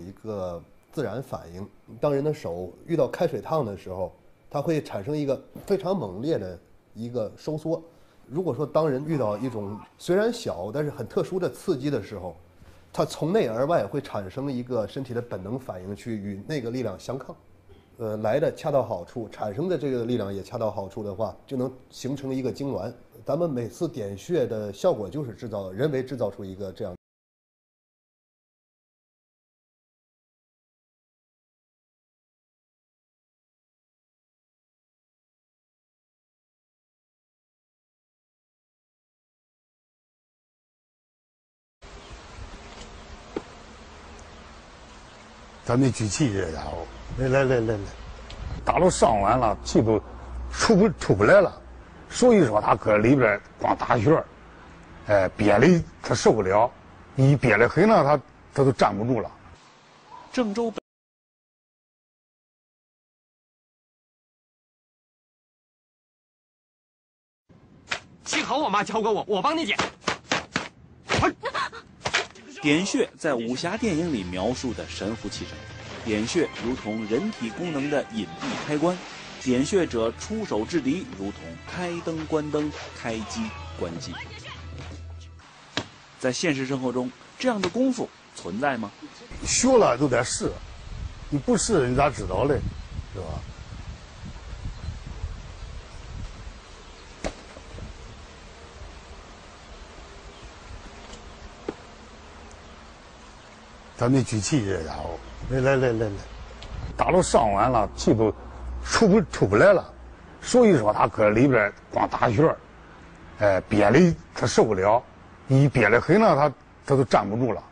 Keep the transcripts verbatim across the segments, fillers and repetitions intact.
一个自然反应，当人的手遇到开水烫的时候，它会产生一个非常猛烈的一个收缩。如果说当人遇到一种虽然小但是很特殊的刺激的时候，它从内而外会产生一个身体的本能反应去与那个力量相抗。呃，来的恰到好处，产生的这个力量也恰到好处的话，就能形成一个痉挛。咱们每次点穴的效果就是制造人为制造出一个这样。咱们举气这家伙，来来来来来，打到上完了，气都出不出不来了。所以说他搁里边光打旋，哎，憋的他受不了，一憋得很呢，他他都站不住了。郑州。 幸好我妈教过我，我帮你解。点穴在武侠电影里描述的神乎其神，点穴如同人体功能的隐蔽开关，点穴者出手制敌，如同开灯、关灯、开机、关机。在现实生活中，这样的功夫存在吗？学了都得试，你不试你咋知道嘞？是吧？ 咱们举气这家伙，来来来来来，打到上完了，气都出不出不来了。所以说他搁里边光打旋，哎，憋的他受不了，一憋得很呢，他他都站不住了。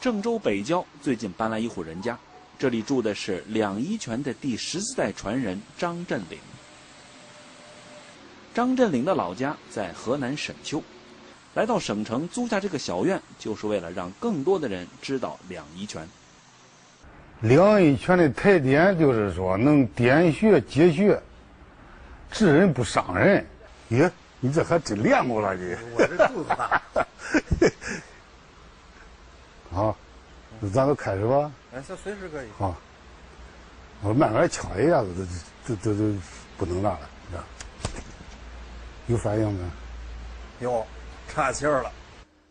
郑州北郊最近搬来一户人家，这里住的是两仪拳的第十四代传人张振岭。张振岭的老家在河南沈丘。 来到省城租下这个小院，就是为了让更多的人知道两仪拳。两仪拳的特点就是说能点穴解穴，治人不伤人。咦，你这还真练过了你？我这肚子大。好，咱都开始吧。哎，这随时可以。好，我慢慢抢一下子，都都都都不能那了，是吧？有反应没？有。 岔气儿了。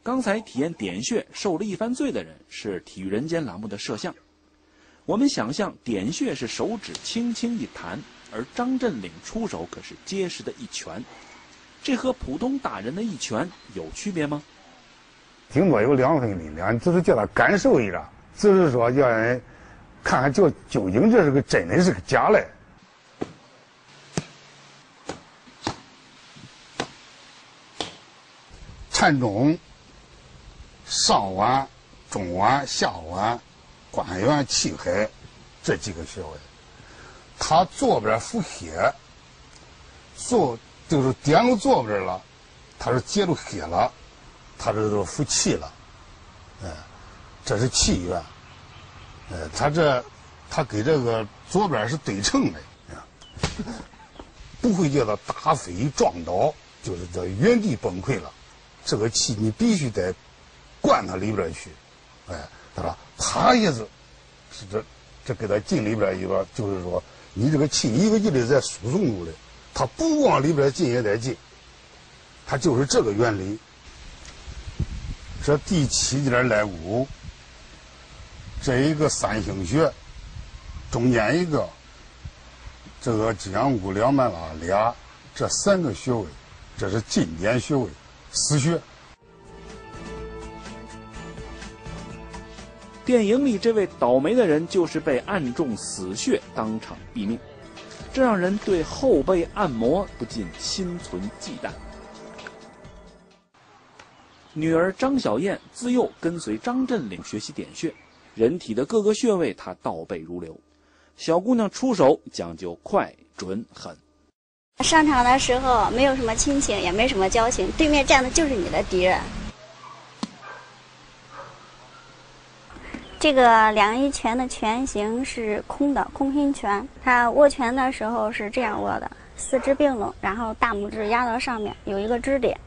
刚才体验点穴受了一番罪的人是《体育人间》栏目的摄像。我们想象点穴是手指轻轻一弹，而张振岭出手可是结实的一拳。这和普通打人的一拳有区别吗？顶多有两分力量，就是叫他感受一下，就是说叫人看看究究竟这是个真的是个假嘞。 膻中、上脘、中脘、下脘、关元、气海这几个穴位，他左边腹黑，左就是点到左边了，他是接住黑了，他这都腹气了，哎、嗯，这是气源，哎、嗯，他这他给这个左边是对称的，嗯、不会叫他打飞撞倒，就是这原地崩溃了。 这个气你必须得灌它里边去，哎，他说啪一下子，是这这给它进里边一个，就是说你这个气一个劲的在输送出来，它不往里边进也得进，它就是这个原理。这第七点来五，这一个三星穴，中间一个，这个脊梁骨两半拉俩，这三个穴位，这是经典穴位。 死穴。电影里这位倒霉的人就是被按中死穴，当场毙命，这让人对后背按摩不禁心存忌惮。女儿张小燕自幼跟随张振岭学习点穴，人体的各个穴位她倒背如流。小姑娘出手讲究快、准、狠。 上场的时候没有什么亲情，也没什么交情，对面站的就是你的敌人。这个两仪拳的拳形是空的，空心拳。他握拳的时候是这样握的，四肢并拢，然后大拇指压到上面，有一个支点。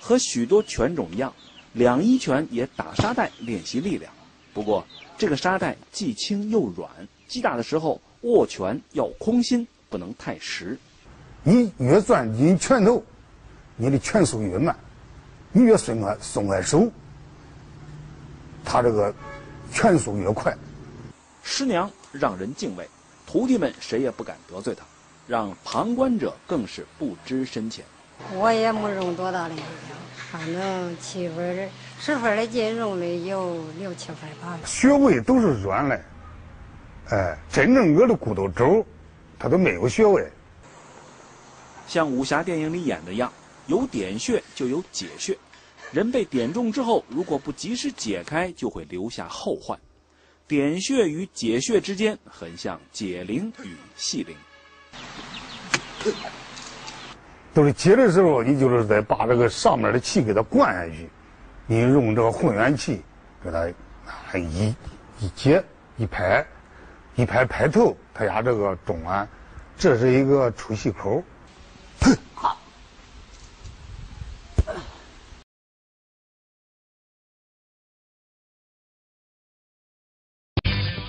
和许多拳种一样，两仪拳也打沙袋练习力量，不过这个沙袋既轻又软，击打的时候握拳要空心，不能太实。你越攥你拳头，你的拳速越慢，你越松开松开手，他这个拳速越快。师娘让人敬畏，徒弟们谁也不敢得罪他，让旁观者更是不知深浅。我也没用多大力量，反正七分的、十分的劲用的有六七分吧。穴位都是软的，哎，真正我的骨头轴，它都没有穴位。像武侠电影里演的一样，有点穴就有解穴，人被点中之后，如果不及时解开，就会留下后患。点穴与解穴之间，很像解铃与系铃。都是解的时候，你就是得把这个上面的气给它灌下去，你用这个混元气给它一一接一排，一排排透，它压这个中脘，这是一个出气口。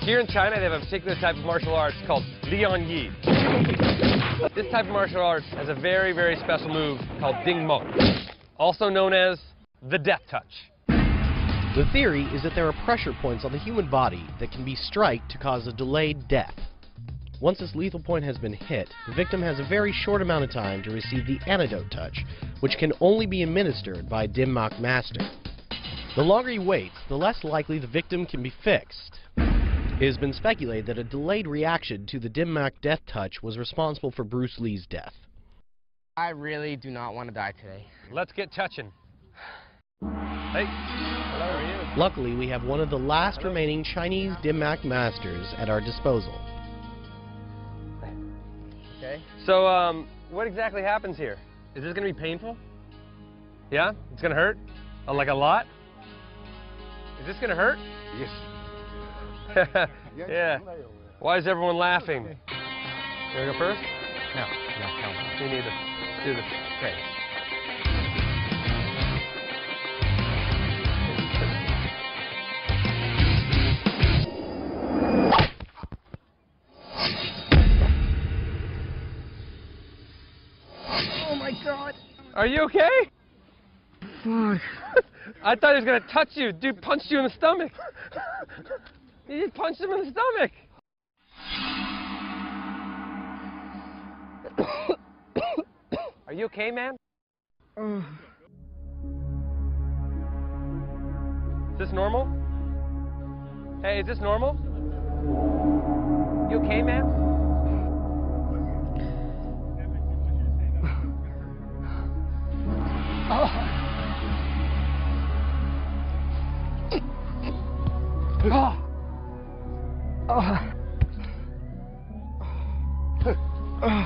Here in China, they have a particular type of martial arts called Liang Yi. This type of martial arts has a very, very special move called Dim Mak, also known as the death touch. The theory is that there are pressure points on the human body that can be striked to cause a delayed death. Once this lethal point has been hit, the victim has a very short amount of time to receive the antidote touch, which can only be administered by a Dim Mak master. The longer he waits, the less likely the victim can be fixed. It has been speculated that a delayed reaction to the Dim Mak death touch was responsible for Bruce Lee's death. I really do not want to die today. Let's get touching. Hey, hello, how are you? Luckily, we have one of the last hello. remaining Chinese Dim Mak masters at our disposal. Okay. So, um, what exactly happens here? Is this going to be painful? Yeah? It's going to hurt? Oh, like a lot? Is this going to hurt? Yes. Yeah. Why is everyone laughing? Can we go first? No. No, no. We need to do this. Okay. Oh my God. Are you okay? Fuck. I thought he was gonna touch you. Dude punched you in the stomach. He just punched him in the stomach. Are you okay, man? Uh. Is this normal? Hey, is this normal? You okay, man? Oh. Oh. Oh. Oh.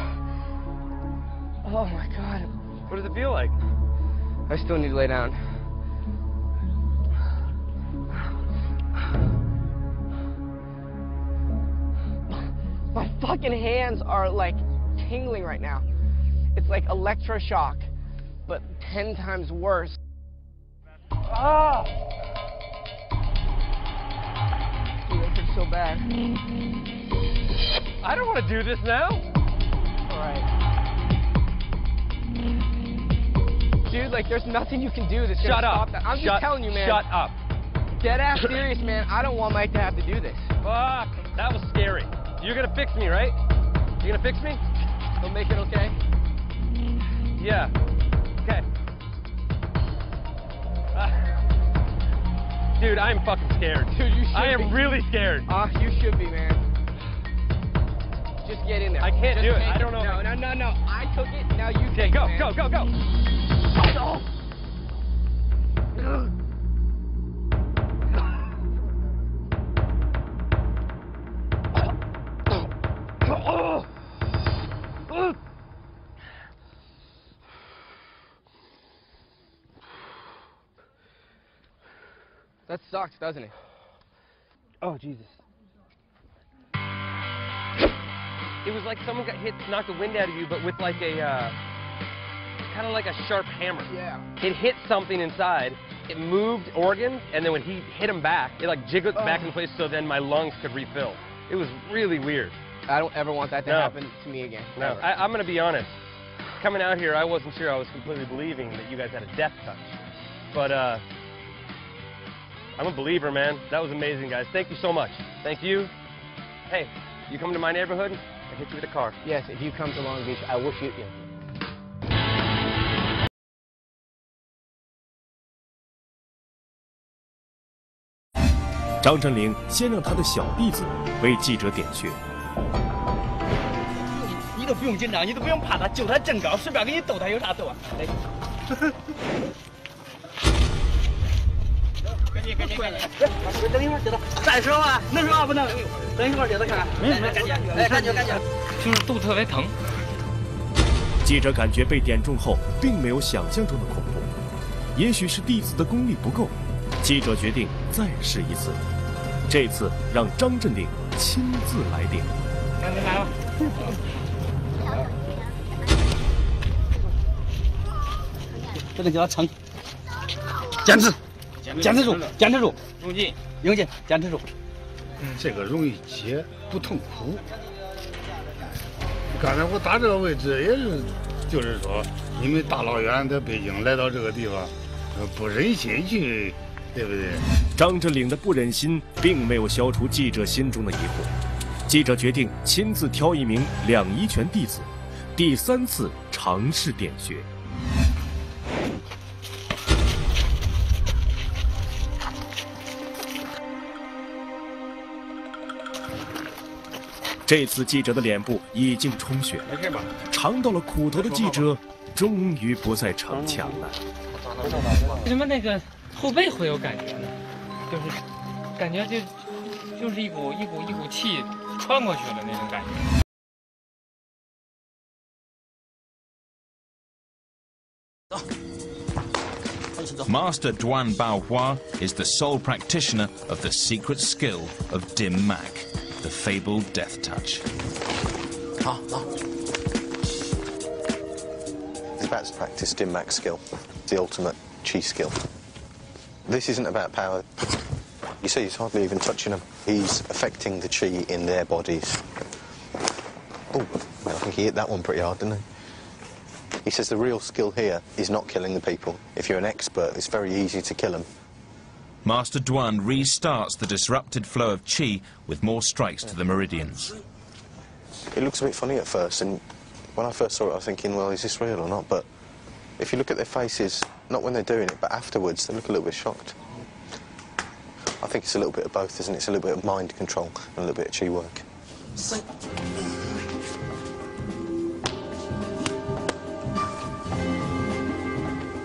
Oh my God. What does it feel like? I still need to lay down. My fucking hands are like tingling right now. It's like electroshock, but ten times worse. Ah! So bad. I don't want to do this now. All right. Dude, like, there's nothing you can do that's going to stop that. I'm shut, just telling you, man. Shut up. Dead ass serious, man. I don't want Mike to have to do this. Fuck. That was scary. You're going to fix me, right? You're going to fix me? He'll make it okay? Yeah. Okay. Uh. Dude, I'm fucking scared. Dude, you should I am be. really scared. Ah, uh, you should be, man. Just get in there. I can't Just do it. I don't know. No, no, no, no. I took it. Now you okay, take go, it, go, go, go, go. That sucks, doesn't it? Oh, Jesus. It was like someone got hit, knocked the wind out of you, but with like a, uh, kind of like a sharp hammer. Yeah. It hit something inside, it moved organs, and then when he hit him back, it like jiggled oh. back in place so then my lungs could refill. It was really weird. I don't ever want that to no. happen to me again. No, I, I'm going to be honest. Coming out here, I wasn't sure. I was completely believing that you guys had a death touch. But uh, I'm a believer, man. That was amazing, guys. Thank you so much. Thank you. Hey, you come to my neighborhood, I hit you with a car. Yes, if you come to Long Beach, I will shoot you.张振林先让他的小弟子为记者点穴。你都不用紧张，你都不用怕他，就他正高，随便给你逗他有啥逗啊？来，赶紧赶紧快来！等一会儿接他，再说吧，能说话不能？等一会儿接他看看。没没，赶紧，来感觉感觉，就是肚子特别疼。记者感觉被点中后，并没有想象中的恐怖，也许是弟子的功力不够。 记者决定再试一次，这次让张振林亲自来点。来来来吧。这个叫撑，坚持，坚持住，坚持住，用劲，用劲，坚持住。这个容易接，不痛苦。刚才我打这个位置也是，就是说，你们大老远在北京来到这个地方，不忍心去。 对不对？张振岭的不忍心并没有消除记者心中的疑惑，记者决定亲自挑一名两仪拳弟子，第三次尝试点穴。这次记者的脸部已经充血，尝到了苦头的记者终于不再逞强了。你们那个？ 后背会有感觉呢，就是感觉就就是一股一股一股气穿过去了那种感觉。Master Duan Baohua is the sole practitioner of the secret skill of Dim Mak, the fabled death touch. Ah, he's about to practice Dim Mak's skill, the ultimate Chi skill. This isn't about power. You see, he's hardly even touching them. He's affecting the chi in their bodies. Oh, I think he hit that one pretty hard, didn't he? He says the real skill here is not killing the people. If you're an expert, it's very easy to kill them. Master Duan restarts the disrupted flow of chi with more strikes to the meridians. It looks a bit funny at first, and when I first saw it, I was thinking, well, is this real or not? But if you look at their faces, not when they're doing it, but afterwards, they look a little bit shocked. I think it's a little bit of both, isn't it? It's a little bit of mind control and a little bit of chi work.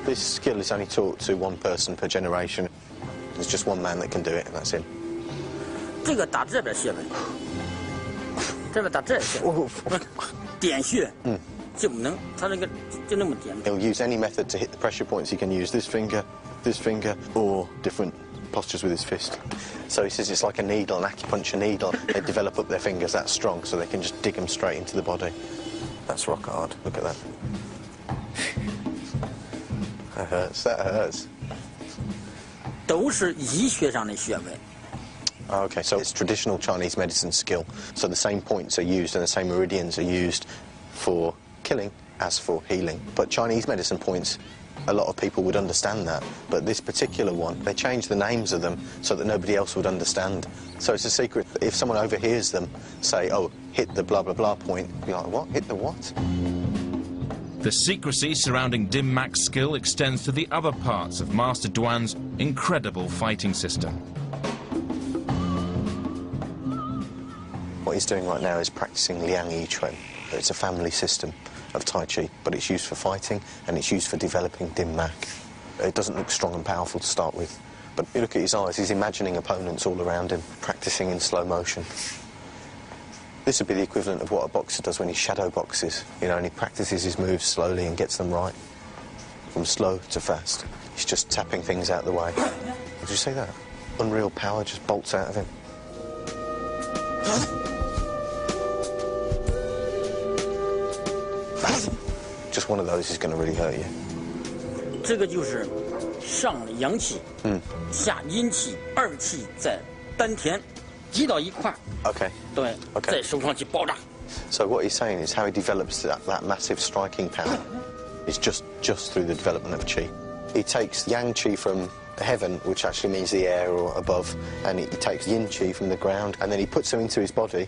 This skill is only taught to one person per generation. There's just one man that can do it, and that's him. 这个打这边穴位，这边打这穴，点穴。嗯。 He'll use any method to hit the pressure points. He can use this finger, this finger, or different postures with his fist. So he says it's like a needle, an acupuncture needle. They develop up their fingers that strong, so they can just dig them straight into the body. That's rock hard. Look at that. That hurts. That hurts. 都是医学上的穴位。 Okay, so it's traditional Chinese medicine skill. So the same points are used and the same meridians are used for killing as for healing. But Chinese medicine points, a lot of people would understand that. But this particular one, they changed the names of them so that nobody else would understand. So it's a secret. If someone overhears them say, oh, hit the blah, blah, blah point, you're like, what? Hit the what? The secrecy surrounding Dim Mak's skill extends to the other parts of Master Duan's incredible fighting system. What he's doing right now is practicing Liang Yi quan. It's a family system of Tai Chi, but it's used for fighting and it's used for developing Dim Mak. It doesn't look strong and powerful to start with, but you look at his eyes, he's imagining opponents all around him, practicing in slow motion. This would be the equivalent of what a boxer does when he shadow boxes, you know, and he practices his moves slowly and gets them right. From slow to fast, he's just tapping things out of the way. Did you see that? Unreal power just bolts out of him. Huh? Just one of those is going to really hurt you. 这个就是上阳气，嗯，下阴气，二气在丹田集到一块 OK， 对 ，OK， 再收上去爆炸。So what he's saying is how he develops that that massive striking power is just just through the development of qi. He takes yang qi from heaven, which actually means the air or above, and he takes yin qi from the ground, and then he puts them into his body,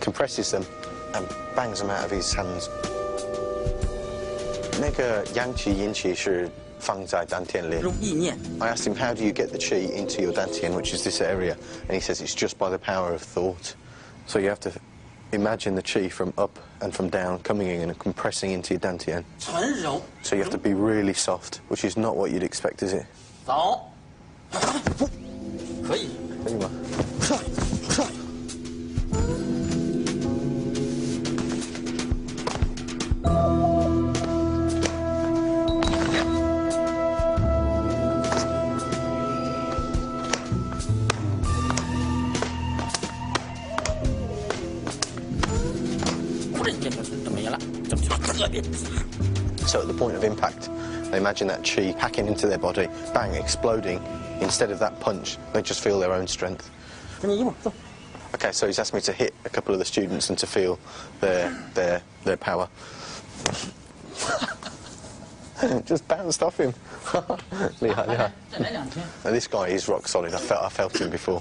compresses them, and bangs them out of his hands. 那个阳气、阴气是放在丹田里。用意念。I asked him, how do you get the qi into your dantian, which is this area? And he says it's just by the power of thought. So you have to imagine the qi from up and from down coming in and compressing into your dantian. So you have to be really soft, which is not what you'd expect, is it? 走，可以，可以吗？So at the point of impact. They imagine that qi hacking into their body, bang, exploding. Instead of that punch, they just feel their own strength. Okay, so he's asked me to hit a couple of the students and to feel their their their power. Just bounced off him. Now this guy is rock solid. I felt I felt him before.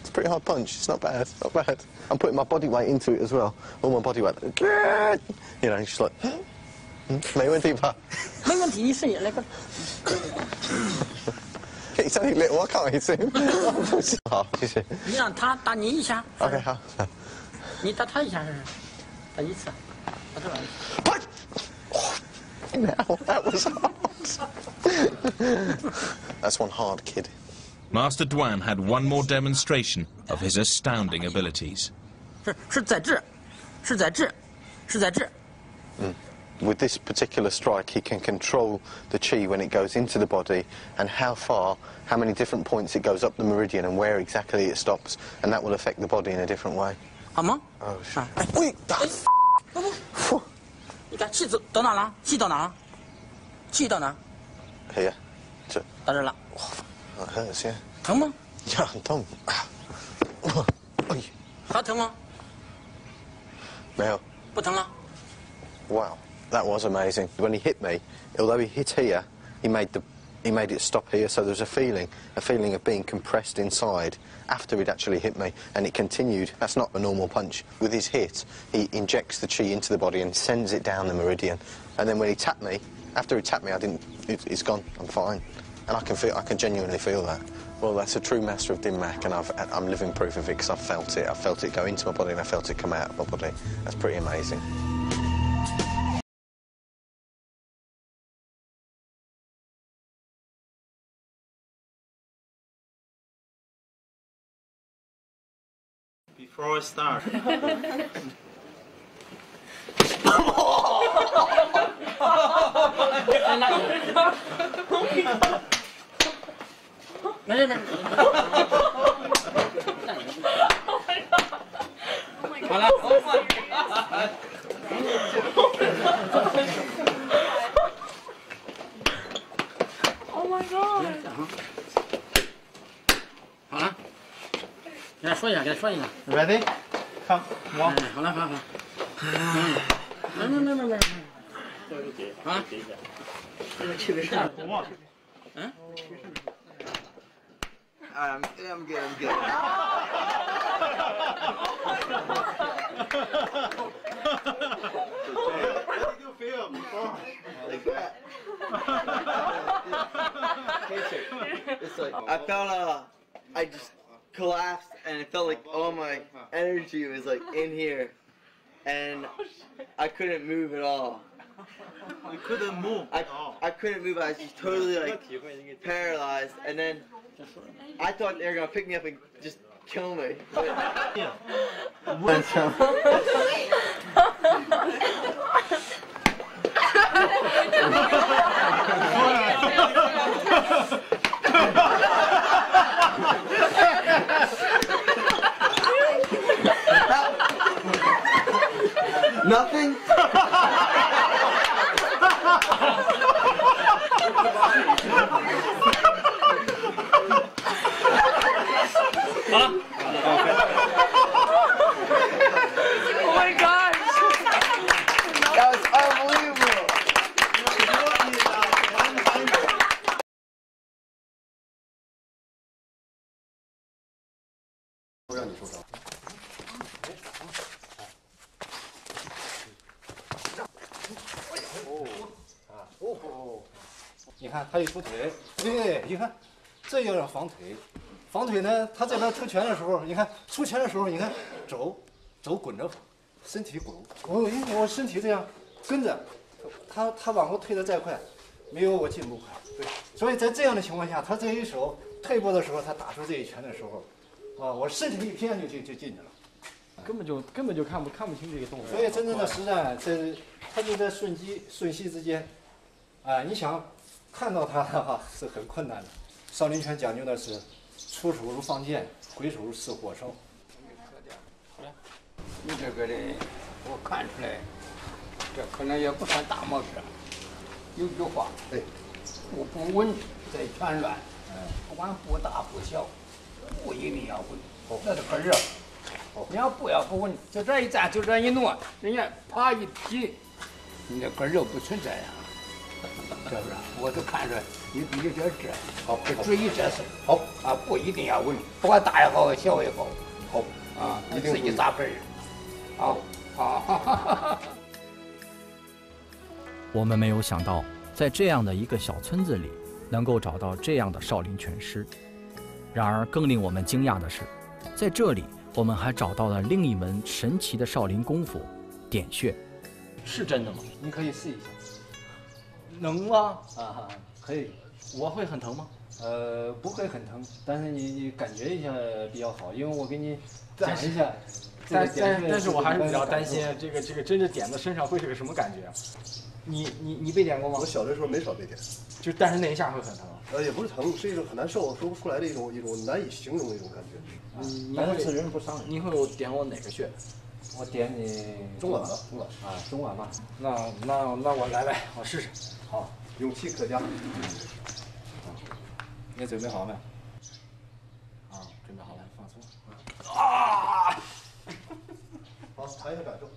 It's a pretty hard punch. It's not bad. It's not bad. I'm putting my body weight into it as well. All my body weight. You know, she's like, "No problem, pa." No problem. You see it, like. He's only little. I can't hit him. Oh, you see. You let him hit you once. Okay, okay. You hit him once. Hit him once. Now that was hard. That's one hard kid. Master Duan had one more demonstration of his astounding abilities. Mm. With this particular strike, he can control the qi when it goes into the body and how far, how many different points it goes up the meridian and where exactly it stops, and that will affect the body in a different way. Oh, shit. Here. It hurts, yeah. Does it hurt? Yeah, it hurts. Does it hurt? No. It doesn't hurt? Wow, that was amazing. When he hit me, although he hit here, he made, the, he made it stop here, so there was a feeling, a feeling of being compressed inside after he'd actually hit me, and it continued. That's not a normal punch. With his hit, he injects the qi into the body and sends it down the meridian. And then when he tapped me, after he tapped me, I didn't, it, it's gone, I'm fine. And I can feel, I can genuinely feel that. Well, that's a true master of Dim Mak, and I've, I'm living proof of it because I felt it. I felt it go into my body, and I felt it come out of my body. That's pretty amazing. Before I start. No, no, no, no. Oh my god. Oh my god. Oh my god. Oh my god. Huh? Get a fire, get a fire. Ready? Come, walk. Hold on, hold on. No, no, no, no, no. Huh? Huh? I'm, I'm good, I'm good. I felt, uh, I just collapsed, and it felt like all my energy was like in here, and I couldn't move at all. You couldn't move at all? I couldn't move, I was just totally like paralyzed, and then I thought they were going to pick me up and just kill me. Yeah. What's wrong? Nothing? 好了。Oh my God! That was unbelievable. Oh. 哦，你看他一出腿，对，你看，这就叫防腿。防腿呢，他这边出拳的时候，你看出拳的时候，你看肘肘滚着，身体滚，我一我身体这样跟着，他他往后退得再快，没有我进步快。对，所以在这样的情况下，他这一手退步的时候，他打出这一拳的时候，啊，我身体一偏就就就进去了。 根本就根本就看不看不清这个动作，所以真正的实战，这他就在瞬机瞬息之间，啊、呃，你想看到他的话是很困难的。少林拳讲究的是出手如放箭，回手似火烧。你这个人，我看出来，这可能也不算大冒失。有句话，对，步步稳在拳乱，不管步大步小，步一定要稳，那是可是。 你要不要不稳，就这一站，就这一挪，人家啪一踢，你这根肉不存在啊，是不是？我都看着你，你就这这，好，注意这事，好啊，不一定要稳，不管大也好，小也好，好啊，你自己打分儿，啊啊！我们没有想到，在这样的一个小村子里，能够找到这样的少林拳师。然而，更令我们惊讶的是，在这里。 我们还找到了另一门神奇的少林功夫——点穴，是真的吗？你可以试一下。能吗？啊，可以。我会很疼吗？呃，不会很疼，但是你你感觉一下比较好，因为我给你讲一下。但但但是我还是比较担心这个这个真的点到身上会是个什么感觉？你你你被点过吗？我小的时候没少被点，就但是那一下会很疼。 呃，也不是疼，是一种很难受、说不出来的一种一种难以形容的一种感觉。嗯，你会人不伤人。你会点我哪个穴？我点你中脘吧，中脘啊，中脘吧。那那那我来来，我试试。好，勇气可嘉。你准备好没？啊，准备好了，放松。啊！好，谈一下感受，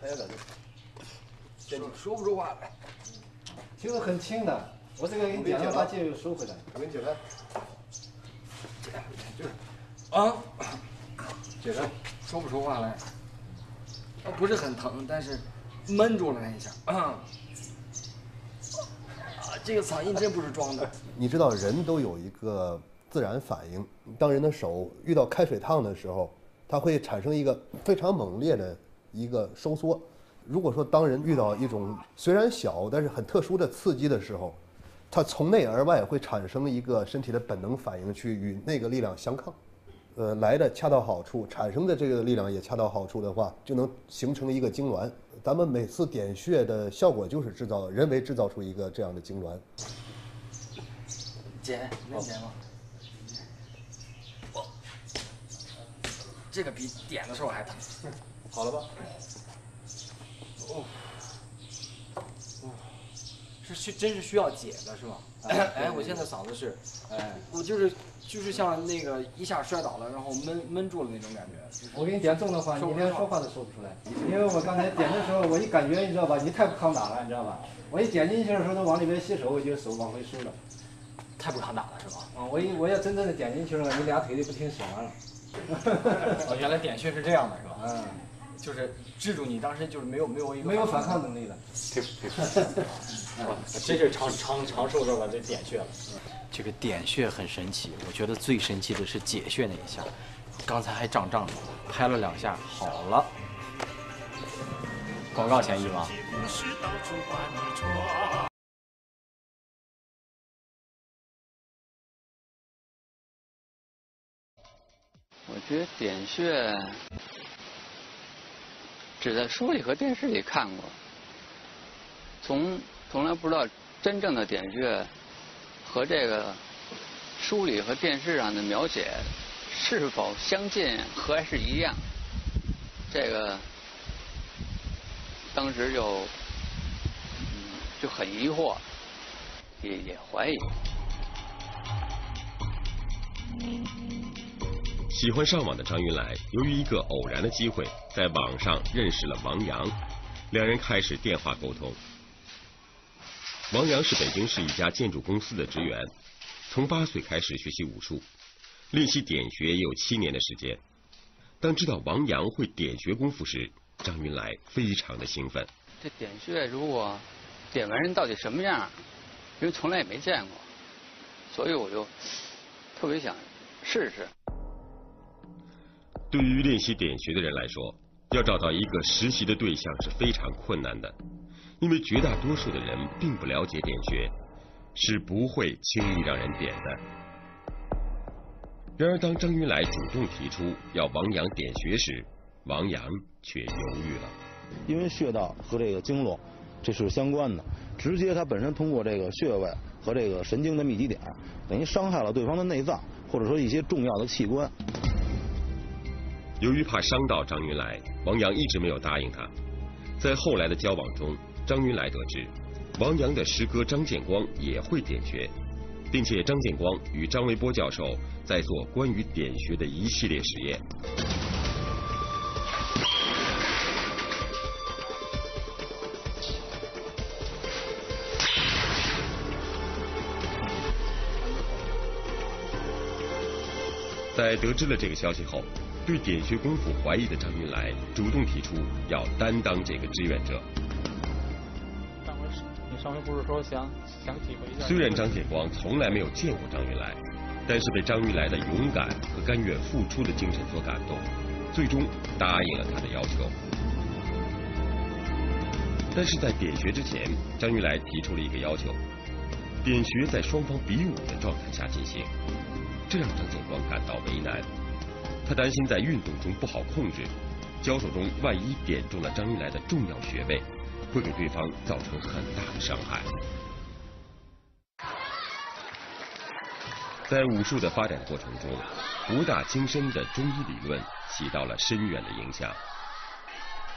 谈一下感受。说不出话来，听得很轻的。 我这个给你解了，把戒指收回来。我给你解开。解开，就是啊，解开，说不出话来。啊，不是很疼，但是闷住了那一下。啊，这个嗓音真不是装的。你知道，人都有一个自然反应，当人的手遇到开水烫的时候，它会产生一个非常猛烈的一个收缩。如果说当人遇到一种虽然小，但是很特殊的刺激的时候， 它从内而外会产生一个身体的本能反应，去与那个力量相抗，呃，来的恰到好处，产生的这个力量也恰到好处的话，就能形成一个痉挛。咱们每次点穴的效果就是制造人为制造出一个这样的痉挛。姐，能解吗？哦、这个比点的时候还疼。好了吧？哦。 是需真是需要解的是吧？哎，我现在嗓子是，哎，我就是就是像那个一下摔倒了，然后闷闷住了那种感觉。我给你点重的话，你连说话都说不出来，因为我刚才点的时候，我一感觉你知道吧，你太不抗打了，你知道吧？我一点进去的时候，它往里面吸手，我就手往回收了，太不抗打了是吧？啊，我一我要真正的点进去了，你俩腿就不听使唤了。哦，原来点穴是这样的是吧？嗯。 就是制住你，当时就是没有没有一个没有反抗能力的，佩服佩服，真是长长长受到了这点穴了。这个点穴很神奇，我觉得最神奇的是解穴那一下，刚才还胀胀的，拍了两下好了。广告前一吧。我觉得点穴。 只在书里和电视里看过，从从来不知道真正的点穴和这个书里和电视上的描写是否相近，还是一样。这个当时就、嗯、就很疑惑，也也怀疑。喜欢上网的张云来，由于一个偶然的机会，在网上认识了王洋，两人开始电话沟通。王洋是北京市一家建筑公司的职员，从八岁开始学习武术，练习点穴也有七年的时间。当知道王洋会点穴功夫时，张云来非常的兴奋。这点穴如果点完人到底什么样，因为从来也没见过，所以我就特别想试试。 对于练习点穴的人来说，要找到一个实习的对象是非常困难的，因为绝大多数的人并不了解点穴，是不会轻易让人点的。然而，当张云来主动提出要王洋点穴时，王洋却犹豫了，因为穴道和这个经络这是相关的，直接它本身通过这个穴位和这个神经的密集点，等于伤害了对方的内脏或者说一些重要的器官。 由于怕伤到张云来，王洋一直没有答应他。在后来的交往中，张云来得知，王洋的师哥张建光也会点穴，并且张建光与张维波教授在做关于点穴的一系列实验。在得知了这个消息后， 对点穴功夫怀疑的张云来主动提出要担当这个志愿者。虽然张建光从来没有见过张云来，但是被张云来的勇敢和甘愿付出的精神所感动，最终答应了他的要求。但是在点穴之前，张云来提出了一个要求：点穴在双方比武的状态下进行，这让张建光感到为难。 他担心在运动中不好控制，交手中万一点中了张云来的重要穴位，会给对方造成很大的伤害。在武术的发展过程中，博大精深的中医理论起到了深远的影响。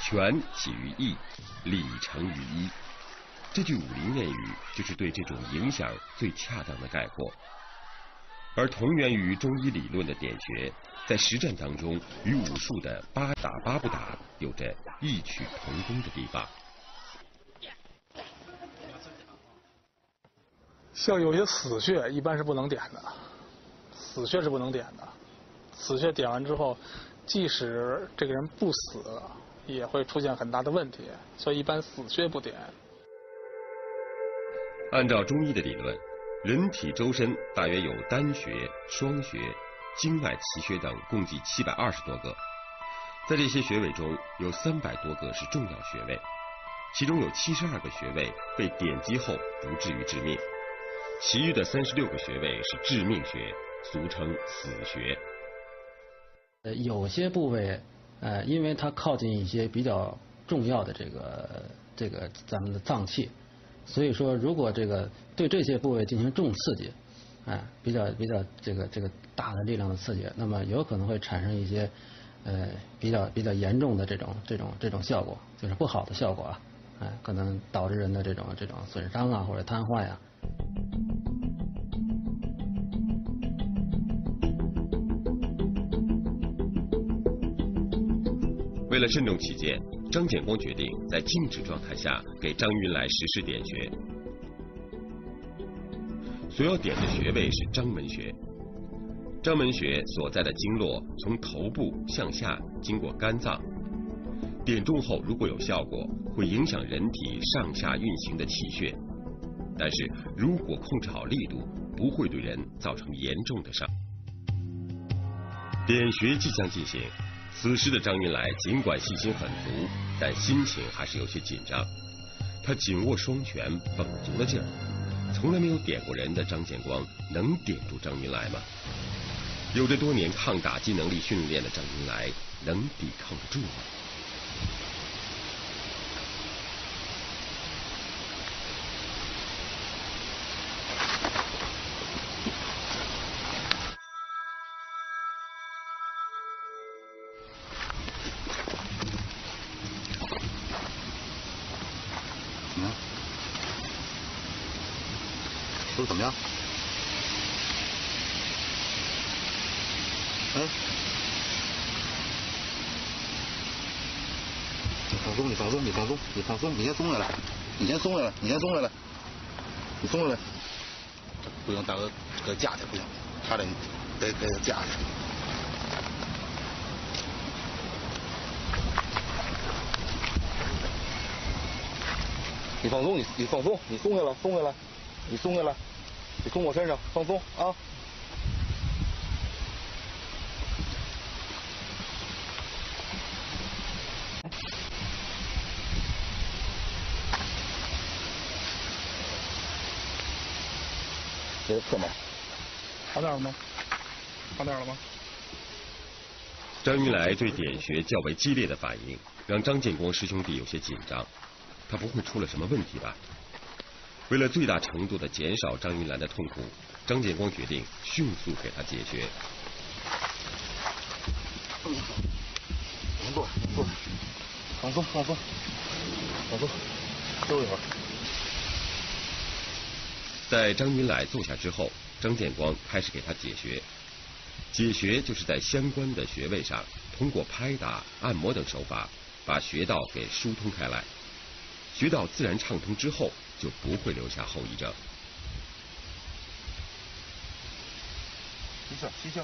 拳起于意，理成于医，这句武林谚语就是对这种影响最恰当的概括。 而同源于中医理论的点穴，在实战当中与武术的八打八不打有着异曲同工的地方。像有些死穴一般是不能点的，死穴是不能点的。死穴点完之后，即使这个人不死，也会出现很大的问题，所以一般死穴不点。按照中医的理论， 人体周身大约有单穴、双穴、经脉奇穴等，共计七百二十多个。在这些穴位中，有三百多个是重要穴位，其中有七十二个穴位被点击后不至于致命，其余的三十六个穴位是致命穴，俗称死穴。呃，有些部位，呃，因为它靠近一些比较重要的这个这个咱们的脏器。 所以说，如果这个对这些部位进行重刺激，哎，比较比较这个这个大的力量的刺激，那么有可能会产生一些呃比较比较严重的这种这种这种效果，就是不好的效果啊，哎，可能导致人的这种这种损伤啊或者瘫痪呀。为了慎重起见， 张建光决定在静止状态下给张云来实施点穴，所要点的穴位是章门穴。章门穴所在的经络从头部向下经过肝脏，点中后如果有效果，会影响人体上下运行的气血，但是如果控制好力度，不会对人造成严重的伤。点穴即将进行。 此时的张云来尽管信心很足，但心情还是有些紧张。他紧握双拳，绷足了劲儿。从来没有点过人的张建光，能点住张云来吗？有着多年抗打击能力训练的张云来，能抵抗得住吗？怎么样？嗯。松，你放松，你放松，你放松，你先松下来，你先松下来，你先松下来，你松下来。不行，大哥，给架去不行，他得得给他架去。 你放松，你你放松，你松下来，松下来，你松下来，你松我身上，放松啊！别的刺毛，好点了吗？好点了吗？张云来对点穴较为激烈的反应，让张建国师兄弟有些紧张。 他不会出了什么问题吧？为了最大程度的减少张云兰的痛苦，张建光决定迅速给他解决。您坐，您坐，放松，放松，放松，坐一会儿。在张云来坐下之后，张建光开始给他解穴。解穴就是在相关的穴位上，通过拍打、按摩等手法，把穴道给疏通开来。 穴道自然畅通之后，就不会留下后遗症。吸气，吸气，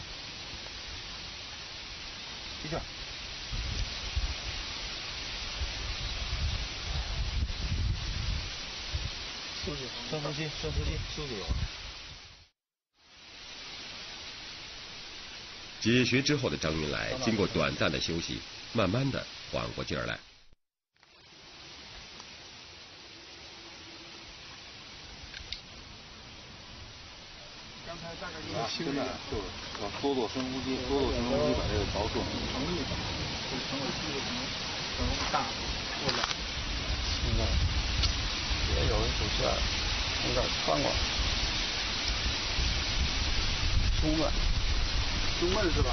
吸气。休息，深呼吸，深呼吸，休息一会儿。解穴之后的张云来，经过短暂的休息，慢慢的缓过劲儿来。 现在就是多做深呼吸，多做深呼吸，把这个调顺。成立吧，就成为第一个成功大过来。现在也有一股劲儿从这儿穿过来，胸闷，胸闷是吧？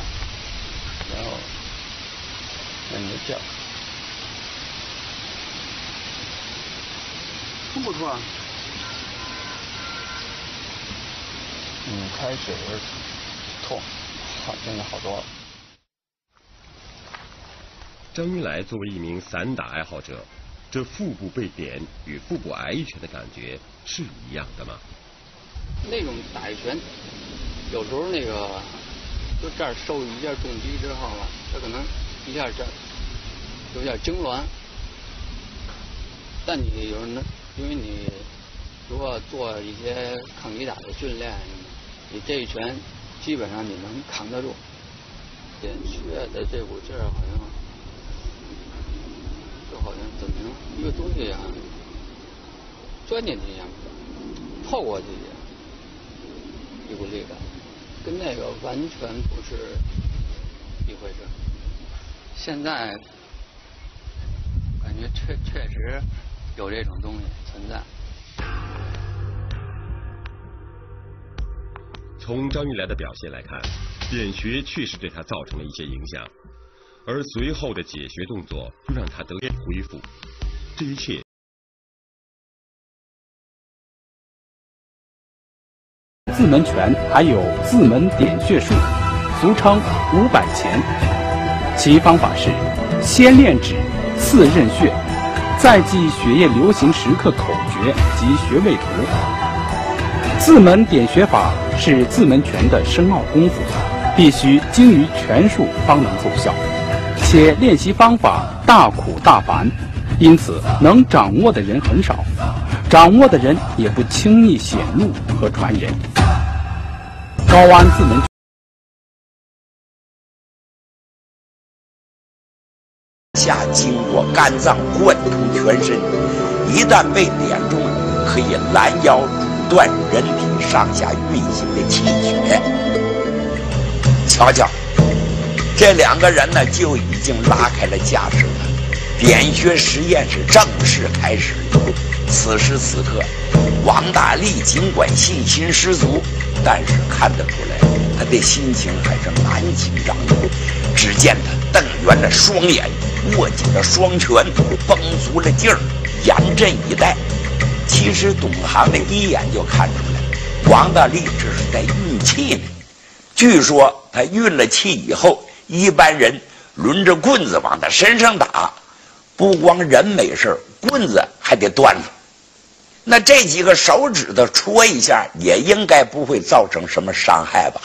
然后那你的劲儿痛不痛啊？ 嗯，开始痛，好，真的好多了。张云来作为一名散打爱好者，这腹部被点与腹部挨一拳的感觉是一样的吗？那种打一拳，有时候那个就这儿受一下重击之后吧，他可能一下这有点痉挛，但你有人，因为你如果做一些抗击打的训练。 你这一拳基本上你能扛得住，点穴的这股劲儿好像，就好像怎么样一个东西啊，钻进去一样，透过自己，一股力感，跟那个完全不是一回事。现在感觉确确实有这种东西存在。 从张云来的表现来看，点穴确实对他造成了一些影响，而随后的解穴动作又让他得以恢复，这一切。 自门拳还有自门点穴术，俗称五百钱，其方法是先练指，次任穴，再记血液流行时刻口诀及穴位图。 自门点穴法是自门拳的深奥功夫，必须精于拳术方能奏效，且练习方法大苦大烦，因此能掌握的人很少，掌握的人也不轻易显露和传人。高安自门。 下经过肝脏贯通全身，一旦被点中，可以拦腰阻断人体上下运行的气血。瞧瞧，这两个人呢就已经拉开了架势了。点穴实验室正式开始。此时此刻，王大力尽管信心十足，但是看得出来，他的心情还是蛮紧张的。只见他瞪圆了双眼。 握紧了双拳，绷足了劲儿，严阵以待。其实懂行的一眼就看出来，王大力这是在运气呢。据说他运了气以后，一般人抡着棍子往他身上打，不光人没事，棍子还得断了。那这几个手指头戳一下，也应该不会造成什么伤害吧？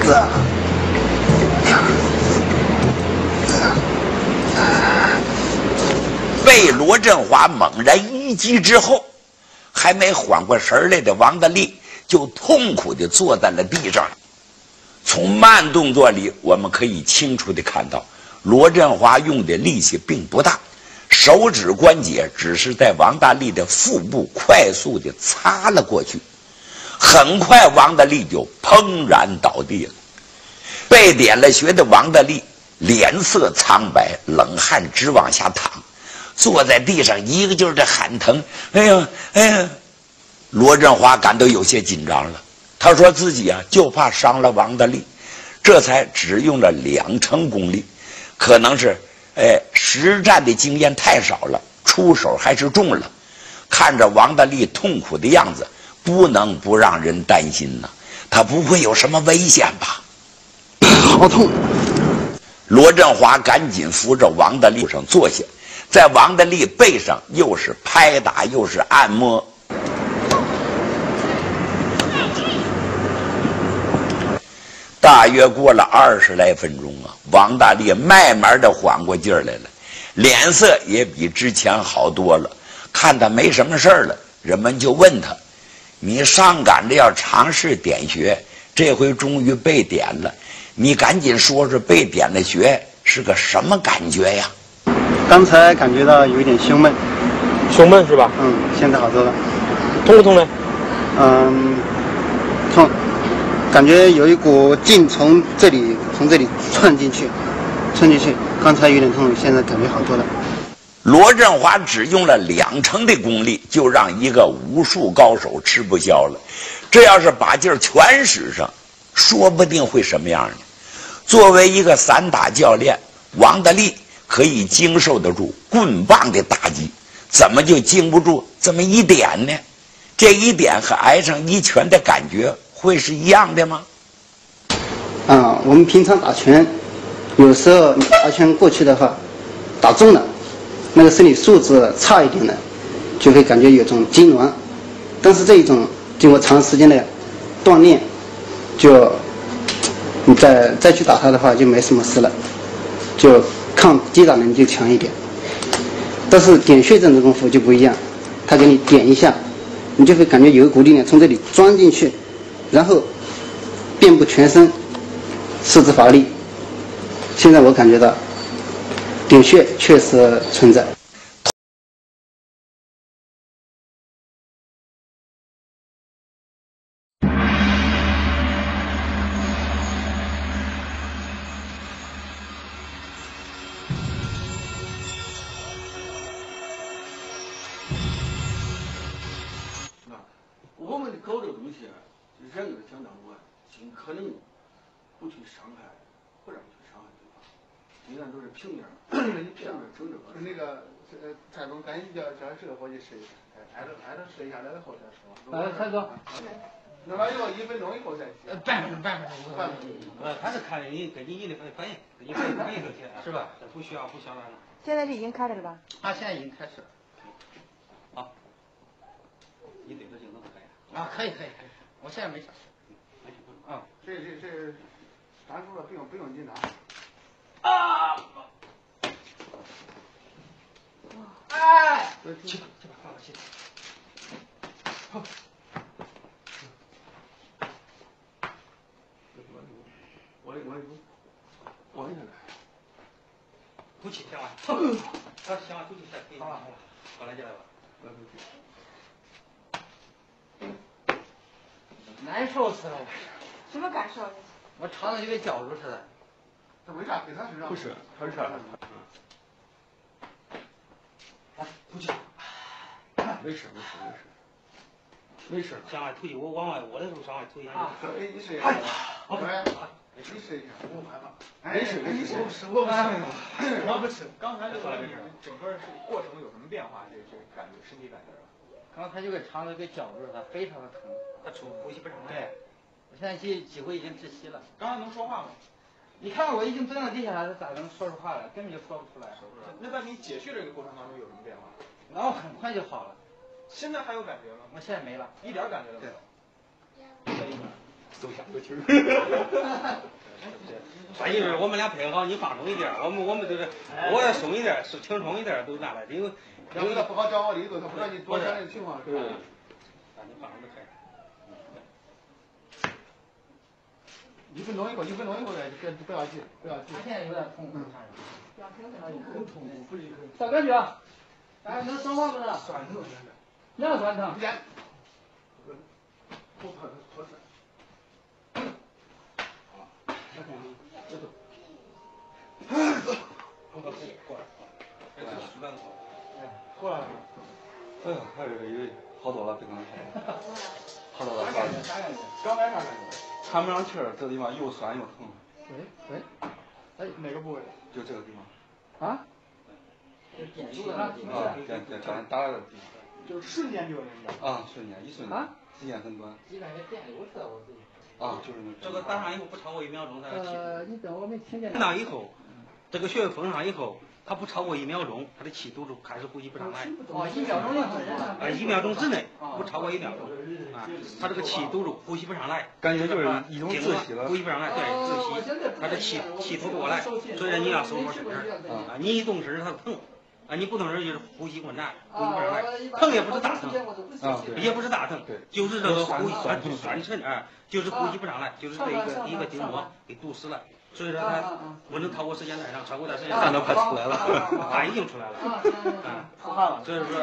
哥。 被罗振华猛然一击之后，还没缓过神来的王大力就痛苦地坐在了地上。从慢动作里，我们可以清楚地看到，罗振华用的力气并不大，手指关节只是在王大力的腹部快速地擦了过去。很快，王大力就砰然倒地了。被点了穴的王大力脸色苍白，冷汗直往下淌。 坐在地上，一个劲儿的喊疼。哎呀，哎呀！罗振华感到有些紧张了。他说自己啊，就怕伤了王大力，这才只用了两成功力，可能是哎实战的经验太少了，出手还是重了。看着王大力痛苦的样子，不能不让人担心呐、啊。他不会有什么危险吧？好痛！罗振华赶紧扶着王大力上坐下。 在王大力背上又是拍打又是按摩，大约过了二十来分钟啊，王大力慢慢的缓过劲儿来了，脸色也比之前好多了。看他没什么事儿了，人们就问他：“你上赶着要尝试点穴，这回终于被点了，你赶紧说说被点的穴是个什么感觉呀？” 刚才感觉到有一点胸闷，胸闷是吧？嗯，现在好多了。痛不痛呢？嗯，痛，感觉有一股劲从这里从这里窜进去，窜进去。刚才有点痛，现在感觉好多了。罗振华只用了两成的功力，就让一个武术高手吃不消了。这要是把劲儿全使上，说不定会什么样呢？作为一个散打教练，王大力。 可以经受得住棍棒的打击，怎么就经不住这么一点呢？这一点和挨上一拳的感觉会是一样的吗？啊，我们平常打拳，有时候你打拳过去的话，打中了，那个身体素质差一点的，就会感觉有种痉挛。但是这一种经过长时间的锻炼，就你再再去打它的话，就没什么事了，就。 抗击打能力就强一点，但是点穴这种功夫就不一样，他给你点一下，你就会感觉有一股力量从这里钻进去，然后遍布全身，四肢乏力。现在我感觉到点穴确实存在。来，蔡哥，那玩意儿一分钟以后再洗。半分钟，半分钟，半分钟。呃，还是看人根据你的反应，根据反应就行，是吧？不需要，不需要那个。现在是已经开始了吧？啊，现在已经开始了。好，你对着镜头看。啊，可以，可以，可以。我现在没啥事。啊，这这这，咱说了不用不用紧张。啊！哎，去吧去吧，放心。 好，我我我我不起香啊！他香啊，不起香可以。好了好了，我来接来吧。难受死了！什么感受？我肠子就跟绞住似的。这为啥给他身上？不是，他是。来，出去。没事没事没事。 没事，向外出去，我往外我的时候向外出去。啊，哎，你试一下。哎，好，你试一下，我害怕。没事，没事，我不吃，我不吃，我不吃。刚才这个整个过程有什么变化？这这感觉，身体感觉啊？可能他就给肠子给绞住了，非常的疼，他出呼吸不上来。对，我现在去几回已经窒息了。刚才能说话吗？你看我已经蹲到地下了，他咋能说出话来？根本就说不出来。说不出来。那在你解去这个过程当中有什么变化？然后很快就好了。现在还有感觉吗？我现在没了，一点感觉都没有。对。都想不清。反正我们俩配合，你放松一点，我们我们就是我也松一点，是轻松一点都咋了？因为因为他不好讲道理，他不知道你多深的情况。对。啊，你放松的开。一分钟以后，一分钟以后再别不要急，不要急。他现在有点痛苦，表情怎么有点痛苦？不是一个。咋感觉？哎，能说话不是？酸疼，哪酸疼？脸。不疼，不疼。 走，过来，过来，这是熟蛋糕。哎，过来。哎呀，还有有好多了，别跟他说。好多了，啥感觉？啥感觉？刚来啥感觉？喘不上气儿，这地方又酸又疼。喂喂，哎，哪个部位？就这个地方。啊？就是点住的那地方。啊，点点刚才打的地方。就是瞬间就有那个。啊，瞬间，一瞬间。啊？时间很短。基本上电流刺到我自己。 啊，就是这个搭上以后不超过一秒钟，它要起。呃，你等我没听见。那以后，这个穴位封上以后，它不超过一秒钟，它的气都是开始呼吸不上来。哦，一秒钟啊！啊，一秒钟之内，不超过一秒钟啊，它这个气都是呼吸不上来。感觉就是一种窒息了。呼吸不上来，对，窒息，它的气气透不过来，所以你要手摸身啊，你一动身它疼。 啊，你不疼人就是呼吸困难，呼吸不上来，疼也不是大疼，啊，也不是大疼，就是这个呼吸酸酸沉啊，就是呼吸不上来，就是这一个一个筋膜给堵死了，所以说它不能超过时间太长，超过段时间看都快出来了，它已经出来了，啊，出汗了，所以说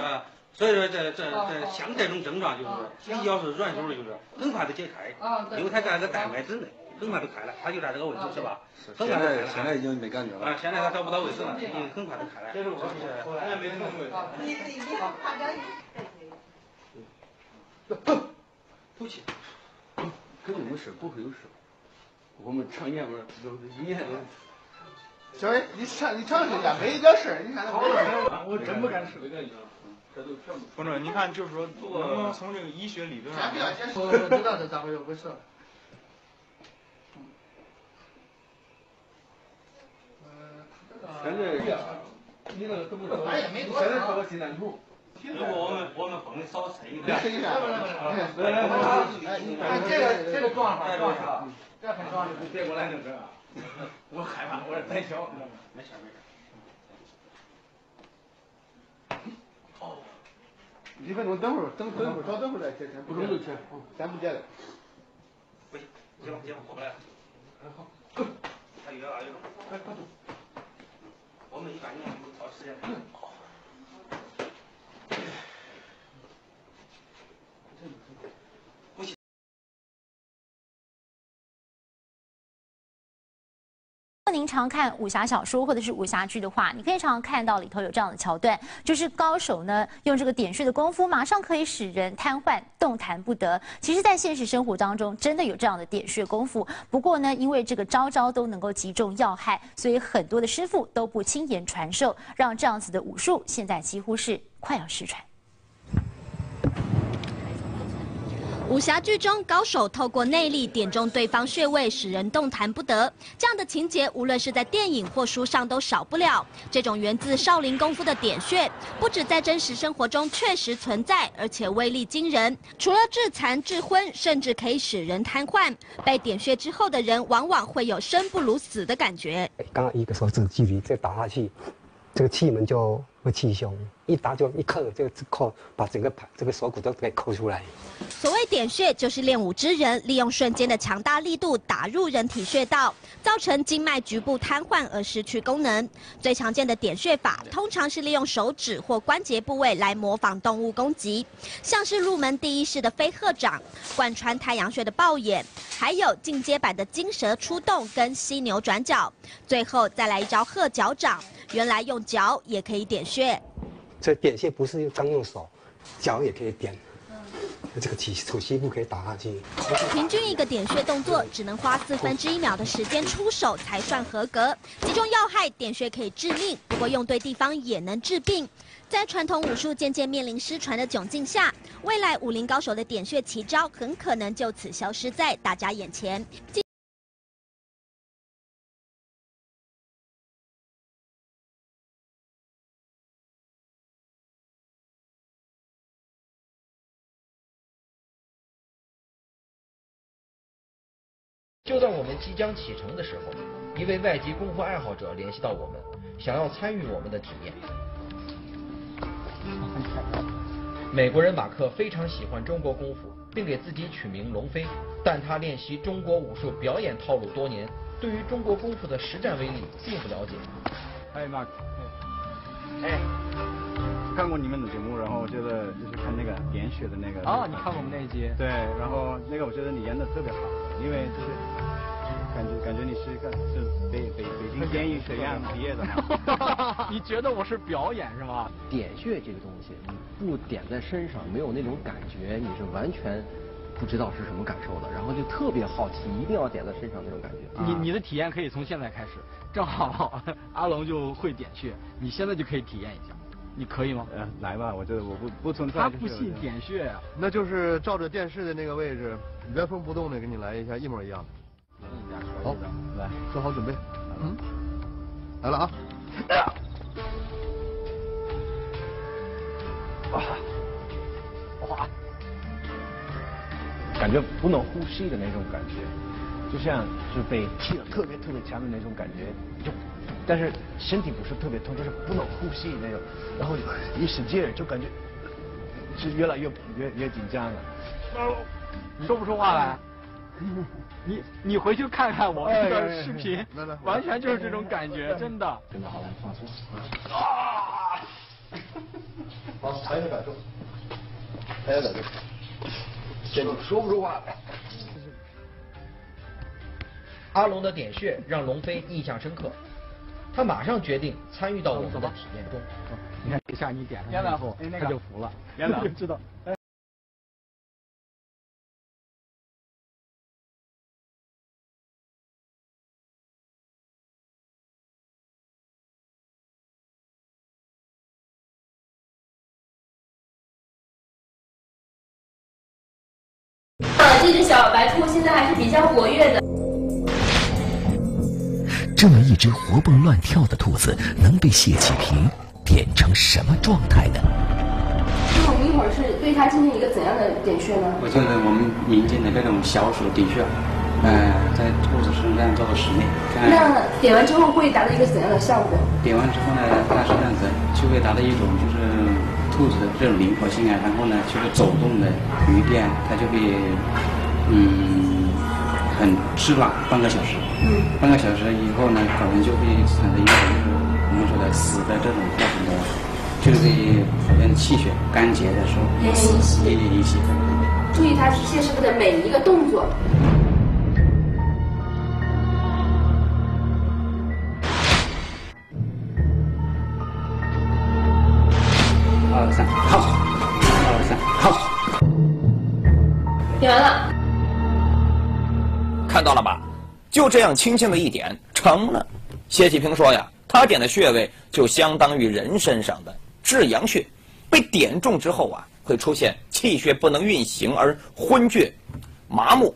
所以说这这这像这种症状就是你要是软手的就是很快就解开，因为它在个蛋白质内。 很快就开了，他就在这个位置是吧？很快就开了。现在已经没感觉了。啊，现在他找不到位置了，已经很快就开了。这是我，现在没什么位置。你你夸张一不行，肯定没事，不会有事。我们常年玩，都一年都。小伟，你长你长时间没一点事，你看他。我真不敢说。 不是，你看，就是说，能不能从这个医学理论上？我知道这咋回事，不是。 咱这，你那个怎么？咱也没多少。现在是个心电图。如果我们我们封的少深一点。深一点。来来来，看这个这个壮实，壮实，这很壮实。别过来弄这，我害怕，我胆小。没事没事。哦。一分钟，等会儿，等等会儿，稍等会儿再切，不中就切，咱不接了。不行，行了行了，我不来了。好。还有啊有。快快走。 我们一般用都找时间。不行，如果您常看武侠小说或者是武侠剧的话，你可以常常看到里头有这样的桥段，就是高手呢用这个点穴的功夫，马上可以使人瘫痪。 动弹不得。其实，在现实生活当中，真的有这样的点穴功夫。不过呢，因为这个招招都能够击中要害，所以很多的师傅都不轻言传授，让这样子的武术现在几乎是快要失传。武侠剧中，高手透过内力点中对方穴位，使人动弹不得。这样的情节，无论是在电影或书上都少不了。这种源自少林功夫的点穴，不止在真实生活中确实存在，而且威力惊人。除了致残、致昏，甚至可以使人瘫痪。被点穴之后的人，往往会有生不如死的感觉。刚刚一个手指距离再打下去，这个气门就会气胸，一打就一扣，这个扣把整个盘、这个锁骨都给扣出来。 所谓点穴，就是练武之人利用瞬间的强大力度打入人体穴道，造成经脉局部瘫痪而失去功能。最常见的点穴法，通常是利用手指或关节部位来模仿动物攻击，像是入门第一式的飞鹤掌、贯穿太阳穴的豹眼，还有进阶版的金蛇出洞跟犀牛转角，最后再来一招鹤脚掌。原来用脚也可以点穴，所以点穴不是刚用手，脚也可以点。 嗯这个气手膝部可以打下去。平均一个点穴动作只能花四分之一秒的时间出手才算合格。击中要害，点穴可以致命，不过用对地方也能治病。在传统武术渐渐面临失传的窘境下，未来武林高手的点穴奇招很可能就此消失在大家眼前。就在我们即将启程的时候，一位外籍功夫爱好者联系到我们，想要参与我们的体验。美国人马克非常喜欢中国功夫，并给自己取名龙飞，但他练习中国武术表演套路多年，对于中国功夫的实战威力并不了解。哎，马克，哎，看过你们的节目，然后我觉得就是看那个点血的那个。哦，你看我们那一集。对，然后那个我觉得你演的特别好，因为就是感觉感觉你是个是北北北京电影学院毕业的嘛。你觉得我是表演是吗？点穴这个东西，不点在身上没有那种感觉，你是完全不知道是什么感受的，然后就特别好奇，一定要点在身上那种感觉。你你的体验可以从现在开始，正好阿龙就会点穴，你现在就可以体验一下。你可以吗？嗯、呃，来吧，我这我不不存在。他不信点穴呀、啊，那就是照着电视的那个位置，原封不动的给你来一下，一模一样。好，来，做好准备。嗯，来了啊！哇哇，感觉不能呼吸的那种感觉，就像是被踢得特别特别强的那种感觉，就。但是身体不是特别痛，就是不能呼吸那种，然后一使劲就感觉是越来越越越紧张了，说不出话来。你你回去看看我们的视频，完全就是这种感觉，真的。真的好来放松。啊！好，尝一下感受，尝一下感受，说不出话来。阿龙的点穴让龙飞印象深刻。他马上决定参与到我们的体验中。你看，一下你点上以后，他就服了。严导知道。呃，这只小白兔现在还是比较活跃的。这么一只活蹦乱跳的兔子，能被谢启平点成什么状态呢？那我们一会儿是对它进行一个怎样的点穴呢？我觉得我们民间的那种小手点穴，嗯、呃，在兔子身上做个实验。那点完之后会达到一个怎样的效果？点完之后呢，它是这样子，就会达到一种就是兔子的这种灵活性啊，然后呢，就是走动的余地啊，它就会嗯。很吃软，半个小时，嗯、半个小时以后呢，可能就会产生一种我们说的死的这种过程中，就是好像气血干结的时候，奄奄一息，奄奄一息。注意他谢师傅的每一个动作。二三，好，二三，好，点完了。看到了吧，就这样轻轻的一点成了。谢启平说呀，他点的穴位就相当于人身上的至阳穴，被点中之后啊，会出现气血不能运行而昏厥、麻木。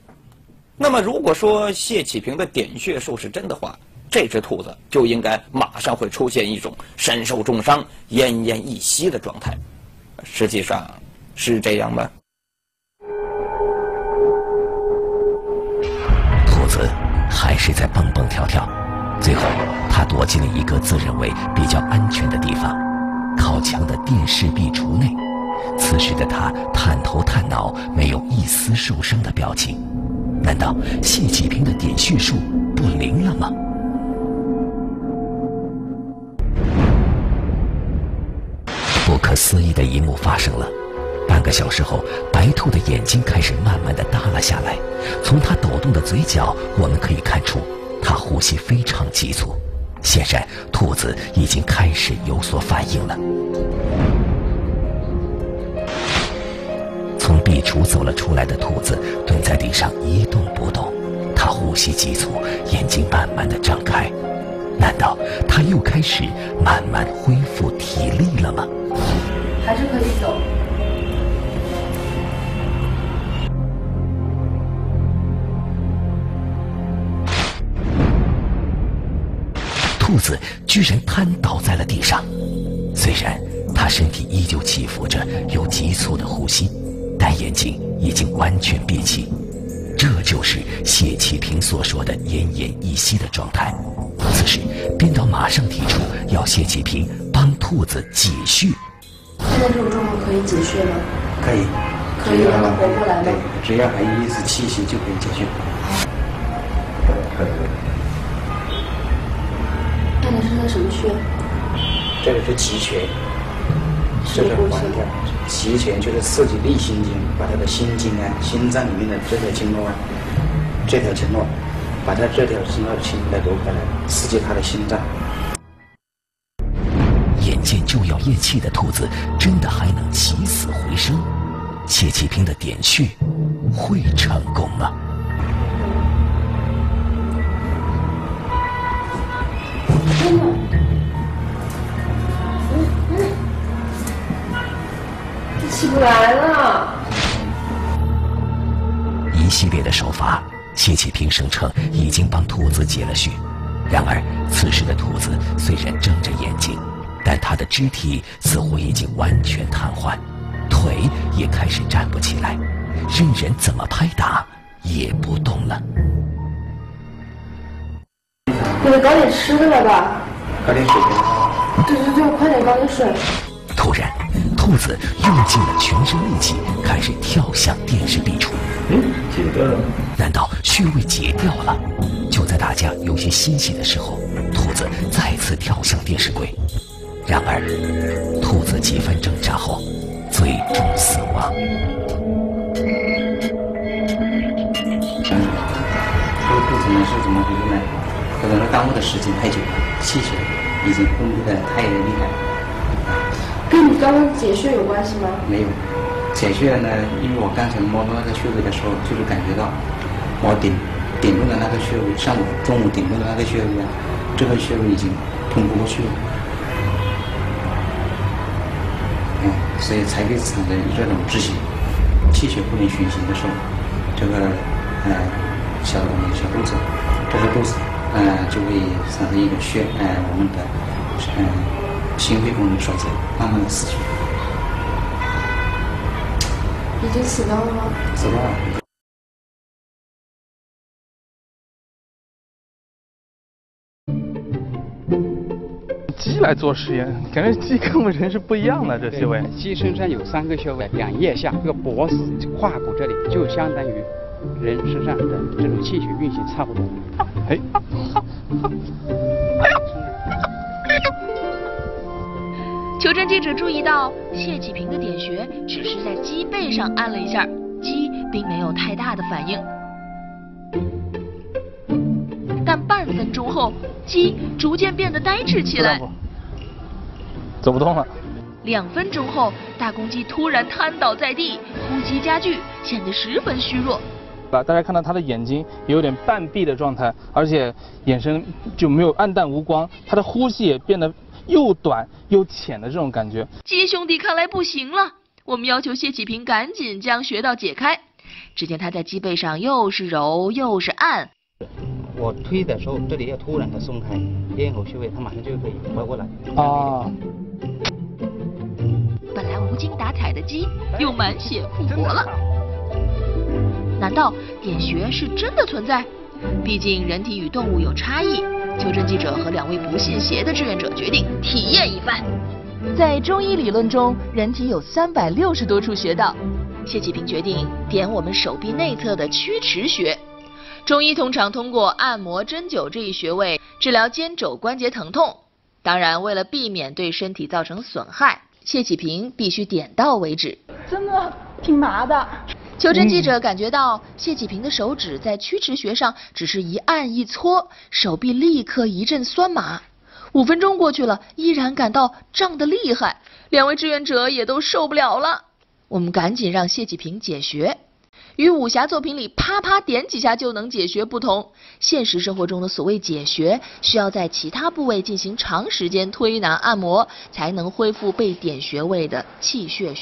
那么如果说谢启平的点穴术是真的话，这只兔子就应该马上会出现一种身受重伤、奄奄一息的状态。实际上是这样吗？子还是在蹦蹦跳跳，最后他躲进了一个自认为比较安全的地方——靠墙的电视壁橱内。此时的他探头探脑，没有一丝受伤的表情。难道谢启平的点穴术不灵了吗？不可思议的一幕发生了。半个小时后，白兔的眼睛开始慢慢的耷拉下来。从它抖动的嘴角，我们可以看出它呼吸非常急促。显然，兔子已经开始有所反应了。从壁橱走了出来的兔子蹲在地上一动不动，它呼吸急促，眼睛慢慢的张开。难道它又开始慢慢恢复体力了吗？还是可以走。 兔子居然瘫倒在了地上，虽然它身体依旧起伏着，有急促的呼吸，但眼睛已经完全闭起。这就是谢启平所说的奄奄一息的状态。此时，编导马上提出要谢启平帮兔子解穴。现在这种状况可以解穴吗？可以，可以让它活过来吗？只要还有意识气息就可以解穴。可以。 这是什么穴？这个是极泉，这是黄跳。极泉就是刺激力心经，把它的心经啊，心脏里面的这条经络啊，这条经络，把它这条经络经脉夺回来，刺激它的心脏。眼见就要咽气的兔子，真的还能起死回生？谢启平的点穴会成功吗？ 真的，嗯，起不来了。一系列的手法，谢启平声称已经帮兔子解了穴。然而，此时的兔子虽然睁着眼睛，但它的肢体似乎已经完全瘫痪，腿也开始站不起来，任人怎么拍打也不动了。 给他搞点吃的来吧，搞点水给他。对对对，快点搞点水。突然，兔子用尽了全身力气，开始跳向电视壁橱。嗯，解掉了。难道穴位解掉了？就在大家有些欣喜的时候，兔子再次跳向电视柜。然而，兔子几番挣扎后，最终死亡。这个兔子呢是怎么回事呢？ 可能耽误的时间太久了，气血已经分布的太厉害了。跟你刚刚解穴有关系吗？没有，解穴呢，因为我刚才摸到那个穴位的时候，就是感觉到我顶顶住的那个穴位，上午中午顶住的那个穴位啊，这个穴位已经通不过去了，嗯，所以才会产生这种窒息，气血不能循行的时候，这个呃小小肚子，这个肚子。 呃，就会产生一个血，呃，我们的，嗯、呃，心肺功能衰竭，慢慢的死去。已经死掉了吗？死掉了。鸡来做实验，感觉鸡跟我们人是不一样的。这穴位，鸡身上有三个穴位，两腋下，这个脖子、胯骨这里，就相当于人身上的这种气血运行差不多。哎。 求证记者注意到，谢启平的点穴只是在鸡背上按了一下，鸡并没有太大的反应。但半分钟后，鸡逐渐变得呆滞起来，走不动了。两分钟后，大公鸡突然瘫倒在地，呼吸加剧，显得十分虚弱。 大家看到他的眼睛也有点半闭的状态，而且眼神就没有暗淡无光，他的呼吸也变得又短又浅的这种感觉。鸡兄弟看来不行了，我们要求谢启平赶紧将穴道解开。只见他在鸡背上又是揉又是按。我推的时候，这里要突然的松开咽喉穴位，他马上就可以活过来。啊。本来无精打采的鸡又满血复活了。 难道点穴是真的存在？毕竟人体与动物有差异。求证记者和两位不信邪的志愿者决定体验一番。在中医理论中，人体有三百六十多处穴道。谢启平决定点我们手臂内侧的曲池穴。中医通常通过按摩、针灸这一穴位治疗肩肘关节疼痛。当然，为了避免对身体造成损害，谢启平必须点到为止。真的挺麻的。 求证记者感觉到谢启平的手指在曲池穴上只是一按一搓，手臂立刻一阵酸麻。五分钟过去了，依然感到胀得厉害，两位志愿者也都受不了了。我们赶紧让谢继平解学。与武侠作品里啪啪点几下就能解学不同，现实生活中的所谓解学，需要在其他部位进行长时间推拿按摩，才能恢复被点穴位的气血。